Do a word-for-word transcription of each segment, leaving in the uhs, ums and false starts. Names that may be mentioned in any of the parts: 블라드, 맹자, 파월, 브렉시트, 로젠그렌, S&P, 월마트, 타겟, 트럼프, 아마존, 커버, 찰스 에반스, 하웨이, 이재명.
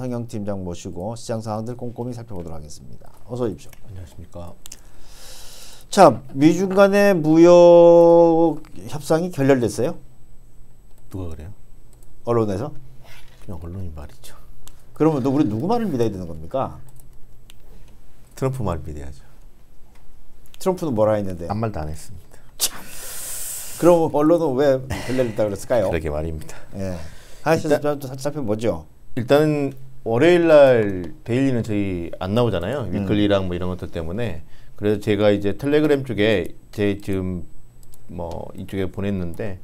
상영팀장 모시고 시장 상황들 꼼꼼히 살펴보도록 하겠습니다. 어서 오십시오. 안녕하십니까. 자, 미중 간의 무역 협상이 결렬됐어요? 누가 그래요? 언론에서? 그냥 언론인 말이죠. 그러면 우리 누구 말을 믿어야 되는 겁니까? 트럼프 말 믿어야죠. 트럼프는 뭐라 했는데? 아무 말도 안 했습니다. 참. 그럼 언론은 왜 결렬됐다고 그랬을까요? 그러게 말입니다. 예. 하나씩 살펴보죠. 일단은 월요일 날 데일리는 저희 안 나오잖아요. 음. 위클리랑 뭐 이런 것들 때문에. 그래서 제가 이제 텔레그램 쪽에 제 지금 뭐 이쪽에 보냈는데,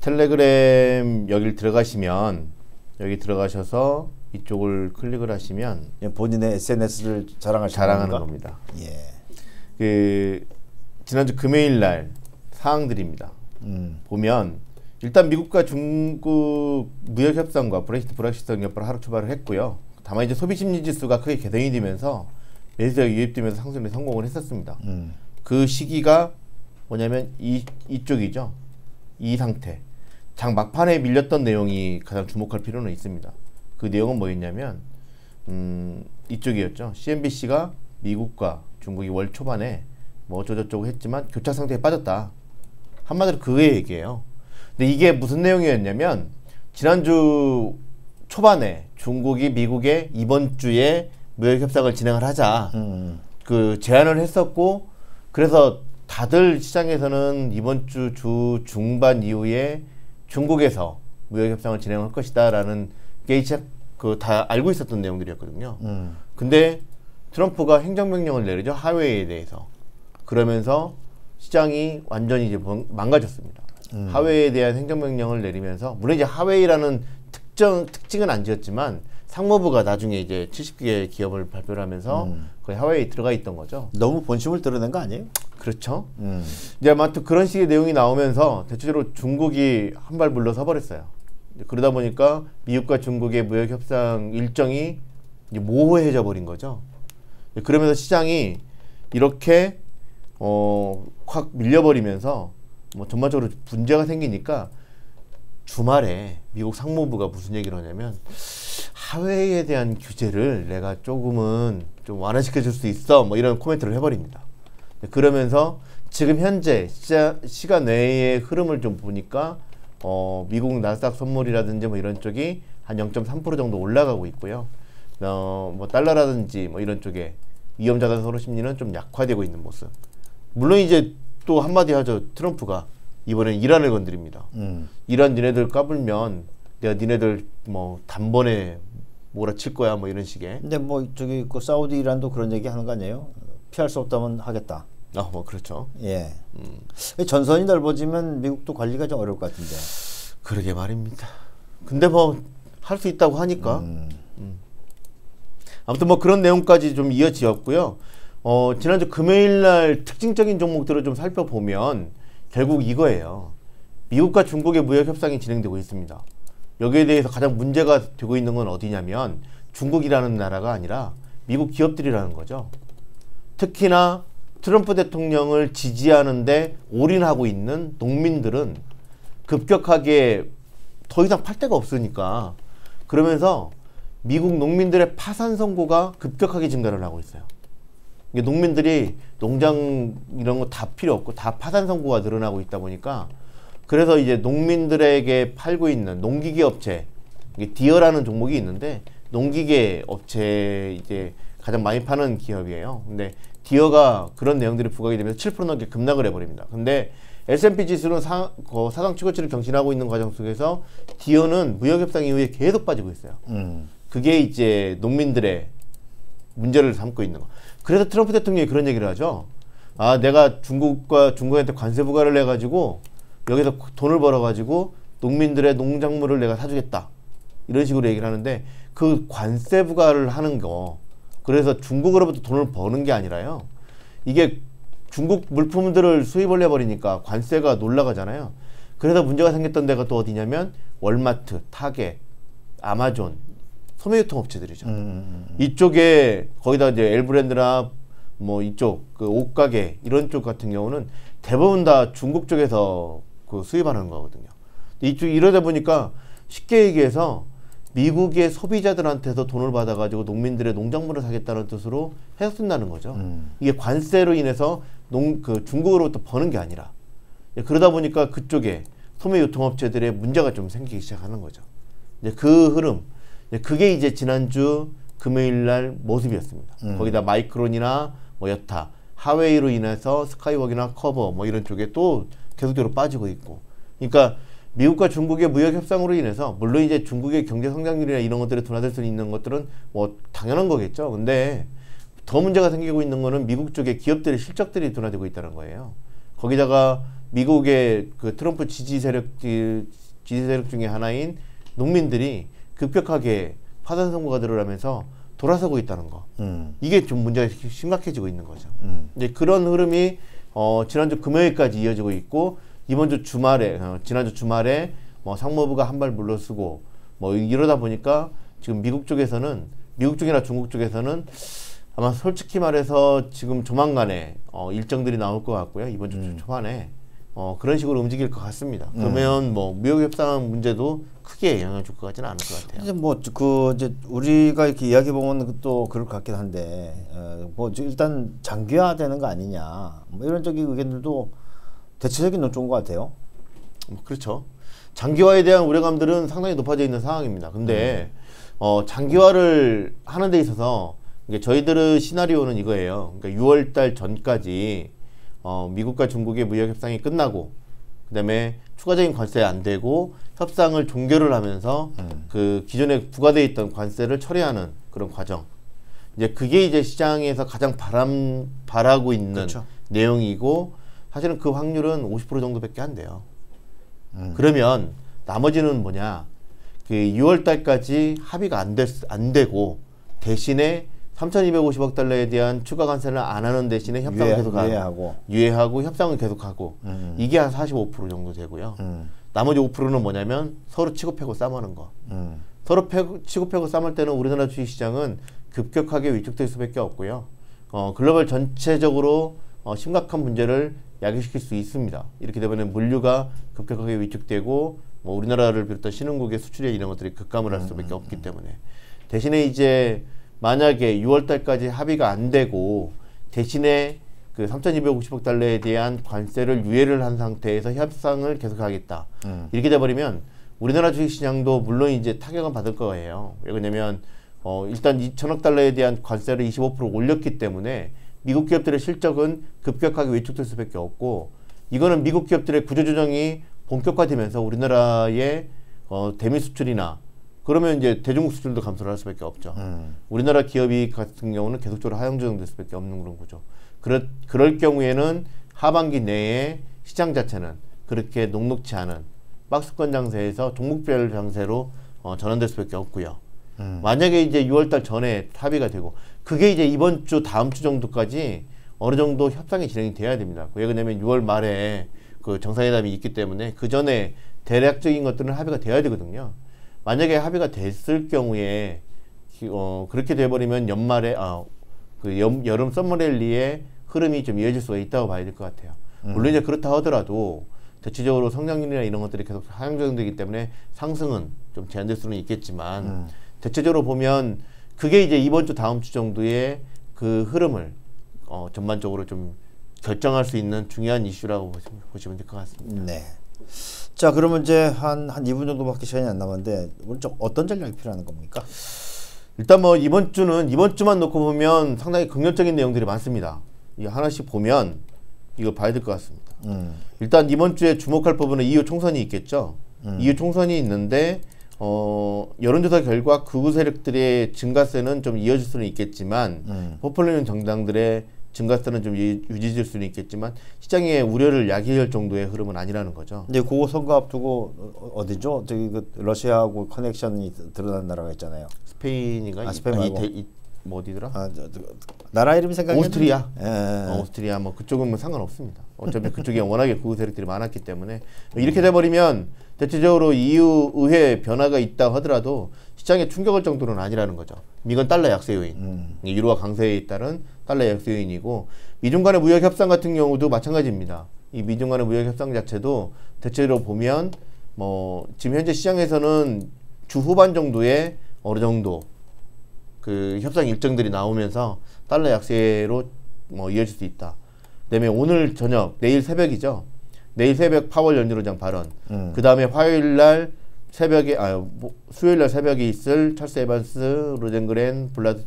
텔레그램 여길 들어가시면, 여기 들어가셔서 이쪽을 클릭을 하시면 본인의 에스엔에스를 자랑하시는 자랑하는 겁니다. 예. 그 지난주 금요일 날 사항들입니다. 음. 보면 일단 미국과 중국 무역 협상과 브렉시트 브렉시트 협상을 하루 출발을 했고요. 다만 이제 소비 심리 지수가 크게 개선이 되면서 매수가 유입되면서 상승에 성공을 했었습니다. 음. 그 시기가 뭐냐면 이 이쪽이죠. 이 상태. 장 막판에 밀렸던 내용이 가장 주목할 필요는 있습니다. 그 내용은 뭐였냐면 음, 이쪽이었죠. 씨엔비씨가 미국과 중국이 월 초반에 뭐 어쩌고저쩌고 했지만 교착 상태에 빠졌다. 한마디로 그의 얘기예요. 근데 이게 무슨 내용이었냐면 지난주 초반에 중국이 미국에 이번 주에 무역 협상을 진행을 하자 음. 그 제안을 했었고, 그래서 다들 시장에서는 이번 주 주 중반 이후에 중국에서 무역 협상을 진행할 것이다 라는 게 이제 그 다 알고 있었던 내용들이었거든요. 음. 근데 트럼프가 행정명령을 내리죠. 하웨이에 대해서. 그러면서 시장이 완전히 이제 망가졌습니다. 음. 하웨이에 대한 행정명령을 내리면서, 물론 이제 하웨이라는 특정 특징은 안 지었지만 상무부가 나중에 이제 칠십 개 기업을 발표를 하면서 음. 거의 하웨이에 들어가 있던 거죠. 너무 본심을 드러낸 거 아니에요? 그렇죠. 음. 이제 아무튼 그런 식의 내용이 나오면서 대체적으로 중국이 한 발 물러서 버렸어요. 그러다 보니까 미국과 중국의 무역 협상 일정이 이제 모호해져 버린 거죠. 그러면서 시장이 이렇게 어, 확 밀려버리면서 뭐 전반적으로 문제가 생기니까 주말에 미국 상무부가 무슨 얘기를 하냐면, 하웨이에 대한 규제를 내가 조금은 좀 완화시켜 줄 수 있어, 뭐 이런 코멘트를 해버립니다. 그러면서 지금 현재 시자, 시간 외의 흐름을 좀 보니까 어, 미국 나스닥 선물이라든지 뭐 이런 쪽이 한 영 점 삼 퍼센트 정도 올라가고 있고요. 어, 뭐 달러라든지 뭐 이런 쪽에 위험자산 선호 심리는 좀 약화되고 있는 모습. 물론 이제 또 한마디 하죠. 트럼프가 이번엔 이란을 건드립니다. 음. 이란 니네들 까불면 내가 니네들 뭐 단번에 몰아칠 거야, 뭐 이런 식의. 근데 뭐 저기 그 사우디 이란도 그런 얘기 하는 거 아니에요? 피할 수 없다면 하겠다. 아, 뭐 그렇죠. 예. 음. 전선이 넓어지면 미국도 관리가 좀 어려울 것 같은데. 그러게 말입니다. 근데 뭐 할 수 있다고 하니까. 음. 음. 아무튼 뭐 그런 내용까지 좀 이어지었고요. 어, 지난주 금요일 날 특징적인 종목들을 좀 살펴보면 결국 이거예요. 미국과 중국의 무역 협상이 진행되고 있습니다. 여기에 대해서 가장 문제가 되고 있는 건 어디냐면 중국이라는 나라가 아니라 미국 기업들이라는 거죠. 특히나 트럼프 대통령을 지지하는데 올인하고 있는 농민들은 급격하게 더 이상 팔 데가 없으니까, 그러면서 미국 농민들의 파산 선고가 급격하게 증가를 하고 있어요. 이게 농민들이 농장 이런 거 다 필요 없고 다 파산 선고가 늘어나고 있다 보니까, 그래서 이제 농민들에게 팔고 있는 농기계 업체, 이게 디어라는 종목이 있는데 농기계 업체 이제 가장 많이 파는 기업이에요. 근데 디어가 그런 내용들이 부각이 되면서 칠 퍼센트 넘게 급락을 해버립니다. 근데 에스 앤 피 지수는 사, 그 사상 최고치를 경신하고 있는 과정 속에서 디어는 무역협상 이후에 계속 빠지고 있어요. 음. 그게 이제 농민들의 문제를 삼고 있는 거. 그래서 트럼프 대통령이 그런 얘기를 하죠. 아, 내가 중국과 중국한테 관세 부과를 해가지고 여기서 돈을 벌어가지고 농민들의 농작물을 내가 사주겠다, 이런 식으로 얘기를 하는데, 그 관세 부과를 하는 거, 그래서 중국으로부터 돈을 버는 게 아니라요, 이게 중국 물품들을 수입을 해버리니까 관세가 놀라가잖아요. 그래서 문제가 생겼던 데가 또 어디냐면 월마트, 타겟, 아마존, 소매유통 업체들이죠. 음. 이쪽에 거기다 이제 L 브랜드나 뭐 이쪽 그 옷가게 이런 쪽 같은 경우는 대부분 다 중국 쪽에서 그 수입하는 거거든요. 이쪽 이러다 보니까 쉽게 얘기해서 미국의 소비자들한테서 돈을 받아가지고 농민들의 농작물을 사겠다는 뜻으로 해석된다는 거죠. 음. 이게 관세로 인해서 농, 그 중국으로부터 버는 게 아니라, 예, 그러다 보니까 그쪽에 소매 유통업체들의 문제가 좀 생기기 시작하는 거죠. 이제 그 흐름, 예, 그게 이제 지난주 금요일 날 모습이었습니다. 음. 거기다 마이크론이나 뭐 여타, 하웨이로 인해서 스카이웍이나 커버 뭐 이런 쪽에 또 계속적으로 빠지고 있고, 그러니까 미국과 중국의 무역 협상으로 인해서 물론 이제 중국의 경제 성장률이나 이런 것들이 둔화될 수 있는 것들은 뭐 당연한 거겠죠. 근데 더 문제가 생기고 있는 거는 미국 쪽의 기업들의 실적들이 둔화되고 있다는 거예요. 거기다가 미국의 그 트럼프 지지 세력 지지 세력 중에 하나인 농민들이 급격하게 파산 선고가 들어가면서 돌아서고 있다는 거. 음. 이게 좀 문제가 심각해지고 있는 거죠. 음. 이제 그런 흐름이 어, 지난주 금요일까지 이어지고 있고, 이번 주 주말에 어, 지난주 주말에 뭐 상무부가 한 발 물러서고 뭐 이러다 보니까 지금 미국 쪽에서는 미국 쪽이나 중국 쪽에서는 아마 솔직히 말해서 지금 조만간에 어, 일정들이 나올 것 같고요. 이번 주 음. 초반에 어, 그런 식으로 움직일 것 같습니다. 그러면 음. 뭐 무역 협상 문제도 크게 영향을 줄 것 같지는 않을 것 같아요. 이제 뭐 그 이제 우리가 이렇게 이야기 보면 또 그럴 것 같긴 한데, 어, 뭐 일단 장기화되는 거 아니냐 뭐 이런 쪽인 의견들도 대체적인 논조인 것 같아요. 그렇죠. 장기화에 대한 우려감들은 상당히 높아져 있는 상황입니다. 근데 음. 어, 장기화를 하는 데 있어서 이게 저희들의 시나리오는 이거예요. 그러니까 유월달 전까지 어, 미국과 중국의 무역 협상이 끝나고, 그다음에 추가적인 관세 안 되고 협상을 종결을 하면서 음. 그 기존에 부과돼 있던 관세를 처리하는 그런 과정. 이제 그게 이제 시장에서 가장 바람 바라고 있는 그렇죠. 내용이고, 사실은 그 확률은 오십 퍼센트 정도밖에 안 돼요. 음. 그러면 나머지는 뭐냐? 그 유월달까지 합의가 안, 됐, 안 되고 대신에 삼천이백오십억 달러에 대한 추가 관세를 안 하는 대신에 협상을 유예, 계속하고 유예하고. 유예하고 협상을 계속하고 음. 이게 한 사십오 퍼센트 정도 되고요. 음. 나머지 오 퍼센트는 뭐냐면 서로 치고 패고 싸우는 거. 음. 서로 패고, 치고 패고 싸울 때는 우리나라 주식시장은 급격하게 위축될 수밖에 없고요. 어, 글로벌 전체적으로 어, 심각한 문제를 야기시킬 수 있습니다. 이렇게 되면 물류가 급격하게 위축되고 뭐 우리나라를 비롯한 신흥국의 수출액 이런 것들이 급감을 할 수밖에 음. 없기 때문에, 대신에 이제 만약에 유월달까지 합의가 안 되고 대신에 그 삼천이백오십억 달러에 대한 관세를 유예를 한 상태에서 협상을 계속하겠다. 음. 이렇게 돼버리면 우리나라 주식시장도 물론 이제 타격은 받을 거예요. 왜냐면 어, 일단 이천억 달러에 대한 관세를 이십오 퍼센트 올렸기 때문에 미국 기업들의 실적은 급격하게 위축될 수밖에 없고, 이거는 미국 기업들의 구조조정이 본격화되면서 우리나라의 어, 대미 수출이나 그러면 이제 대중국 수출도 감소를 할 수밖에 없죠. 음. 우리나라 기업이 같은 경우는 계속적으로 하향조정될 수밖에 없는 그런 거죠. 그렇, 그럴 경우에는 하반기 내에 시장 자체는 그렇게 녹록치 않은 박스권 장세에서 종목별 장세로 어, 전환될 수밖에 없고요. 음. 만약에 이제 유월달 전에 합의가 되고, 그게 이제 이번 주 다음 주 정도까지 어느 정도 협상이 진행이 돼야 됩니다. 왜 그러냐면 유월 말에 그 정상회담이 있기 때문에 그 전에 대략적인 것들은 합의가 돼야 되거든요. 만약에 합의가 됐을 경우에 어, 그렇게 돼버리면 연말에 아, 그 여, 여름 썸머랠리의 흐름이 좀 이어질 수가 있다고 봐야 될 것 같아요. 음. 물론 이제 그렇다 하더라도 대체적으로 성장률이나 이런 것들이 계속 하향조정되기 때문에 상승은 좀 제한될 수는 있겠지만 음. 대체적으로 보면 그게 이제 이번 주 다음 주 정도의 그 흐름을 어, 전반적으로 좀 결정할 수 있는 중요한 이슈라고 보시면, 보시면 될 것 같습니다. 네. 자, 그러면 이제 한, 한 이 분 정도밖에 시간이 안 남았는데, 오늘 좀 어떤 전략이 필요한 겁니까? 일단 뭐 이번 주는, 이번 주만 놓고 보면 상당히 긍정적인 내용들이 많습니다. 이거 하나씩 보면 이거 봐야 될 것 같습니다. 음. 일단 이번 주에 주목할 부분은 이유 총선이 있겠죠. 음. 이유 총선이 있는데, 어, 여론조사 결과 극우 세력들의 증가세는 좀 이어질 수는 있겠지만, 음. 포퓰리즘 정당들의 증가세는 좀 유지될 수는 있겠지만 시장의 우려를 야기할 정도의 흐름은 아니라는 거죠. 근데 그거 선거 앞두고 어디죠? 저기 그 러시아하고 커넥션이 드러난 나라가 있잖아요. 스페인인가? 아, 스페인 말고. 이, 이, 뭐 어디더라? 아, 저, 저, 나라 이름이 생각이 오스트리아. 예. 어, 오스트리아 뭐 그쪽은 뭐 상관없습니다. 어차피 그쪽에 워낙에 극우 세력들이 많았기 때문에 이렇게 돼버리면 대체적으로 이유 의회 변화가 있다 하더라도 시장에 충격을 정도는 아니라는 거죠. 이건 달러 약세 요인, 음. 유로화 강세에 따른 달러 약세 요인이고, 미중 간의 무역 협상 같은 경우도 마찬가지입니다. 이 미중 간의 무역 협상 자체도 대체로 보면 뭐 지금 현재 시장에서는 주 후반 정도에 어느 정도 그 협상 일정들이 나오면서 달러 약세로 뭐 이어질 수 있다. 그다음에 오늘 저녁, 내일 새벽이죠. 내일 새벽 파월 연준의장 발언. 음. 그다음에 화요일 날 새벽에 아 수요일 날 새벽에 있을 찰스 에반스, 로젠그렌, 블라드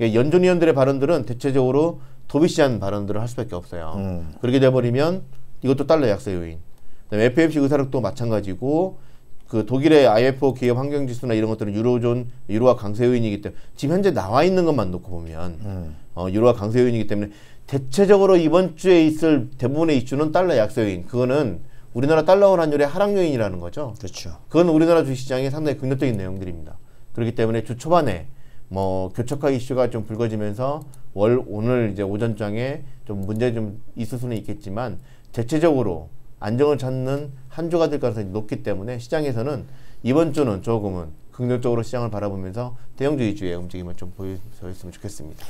연준 위원들의 발언들은 대체적으로 도비시한 발언들을 할 수밖에 없어요. 음. 그렇게 돼버리면 이것도 달러 약세 요인. 그다음에 에프오엠씨 의사록도 마찬가지고. 그 독일의 아이에프오 기업 환경 지수나 이런 것들은 유로존 유로화 강세 요인이기 때문에 지금 현재 나와 있는 것만 놓고 보면 음. 어, 유로화 강세 요인이기 때문에 대체적으로 이번 주에 있을 대부분의 이슈는 달러 약세 요인. 그거는 우리나라 달러원 환율의 하락 요인이라는 거죠. 그렇죠. 그건 우리나라 주시장에 상당히 긍정적인 내용들입니다. 그렇기 때문에 주 초반에 뭐 교착화 이슈가 좀 불거지면서 월 오늘 이제 오전장에 좀 문제 좀 있을 수는 있겠지만 대체적으로 안정을 찾는 한 주가 될 가능성이 높기 때문에 시장에서는 이번 주는 조금은 긍정적으로 시장을 바라보면서 대형주 위주의 움직임을 좀 보여줬으면 좋겠습니다.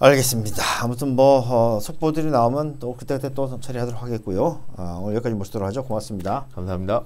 알겠습니다. 아무튼 뭐 어, 속보들이 나오면 또 그때그때 또 처리하도록 하겠고요. 어, 오늘 여기까지 모시도록 하죠. 고맙습니다. 감사합니다.